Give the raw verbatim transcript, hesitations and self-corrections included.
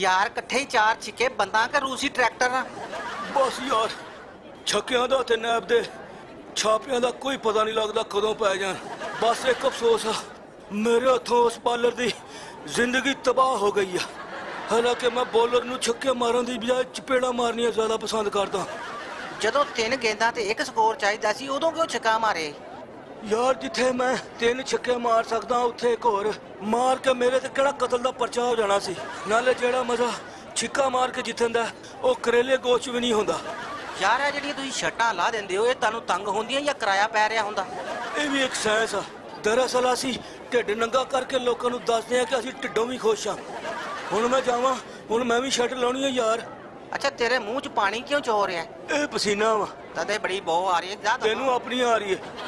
यार कट्ठे चार छिके बंदा का रूसी ट्रैक्टर ना बस यार छक्कियां दा ते नैब दे छापियां दा कोई पता नहीं लगदा कदों पै जान। बस एक अफसोस है मेरे हथों उस बॉलर दी जिंदगी तबाह हो गई है। हालांकि मैं बॉलर नू छक्के मारन दी बजाय चपेड़ा मारनियां ज्यादा पसंद करदा। जदों तीन गेंदा ते एक स्कोर चाहिदा सी उदों क्यों छक्का मारे? यार जिथे मैं तीन छक्के मार सकदा उत्थे एक होर मार के मेरे ते केड़ा कतल दा परचा हो जाना सी। नाले जेड़ा मजा छिक्का मार के जितंदा ओ करेले गोश भी नहीं हुंदा। यार आ जेड़ी तुसी छट्टा ला देंदे हो ए तानू तंग हुंदी या किराया पै रिया हुंदा? ए भी एक साइंस आ। दरअसल असी ढिड नंगा करके लोकां नू दसदे आ कि असी ढिड्डों भी खुश आ। हुण मैं जावां हुण मैं भी छट लाउणी है यार। अच्छा तेरे मूंह च पानी क्यों चो रिहा है? ए पसीना वा तदे बड़ी बो आ रही है। तेनू अपनी आ रही है।